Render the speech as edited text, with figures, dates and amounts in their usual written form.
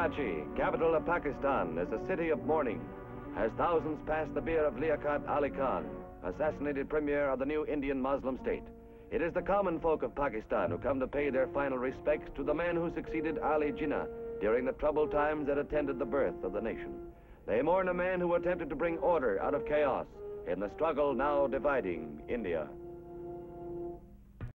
Karachi, capital of Pakistan, is a city of mourning as thousands pass the bier of Liaquat Ali Khan, assassinated premier of the new Indian Muslim state. It is the common folk of Pakistan who come to pay their final respects to the man who succeeded Ali Jinnah during the troubled times that attended the birth of the nation. They mourn a man who attempted to bring order out of chaos in the struggle now dividing India.